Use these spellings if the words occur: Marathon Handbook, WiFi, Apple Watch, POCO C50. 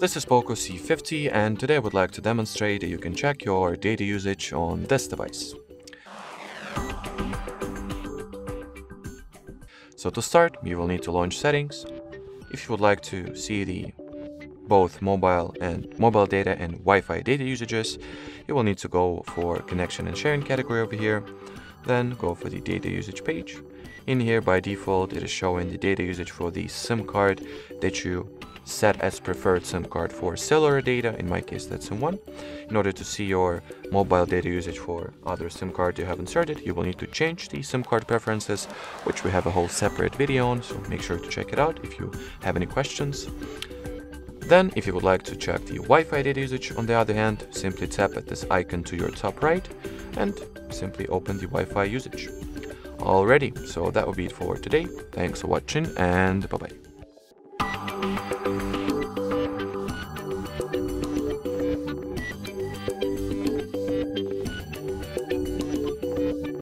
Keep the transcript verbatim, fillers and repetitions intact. This is POCO C fifty, and today I would like to demonstrate that you can check your data usage on this device. So to start, you will need to launch settings. If you would like to see the both mobile and mobile data and Wi-Fi data usages, you will need to go for connection and sharing category over here. Then go for the data usage page. In here, by default, it is showing the data usage for the SIM card that you set as preferred SIM card for cellular data. In my case, that's SIM one. In order to see your mobile data usage for other SIM card you have inserted, you will need to change the SIM card preferences, which we have a whole separate video on, so make sure to check it out if you have any questions. Then, if you would like to check the Wi-Fi data usage, on the other hand, simply tap at this icon to your top right and simply open the Wi-Fi usage. Alrighty, so that will be it for today. Thanks for watching, and bye-bye.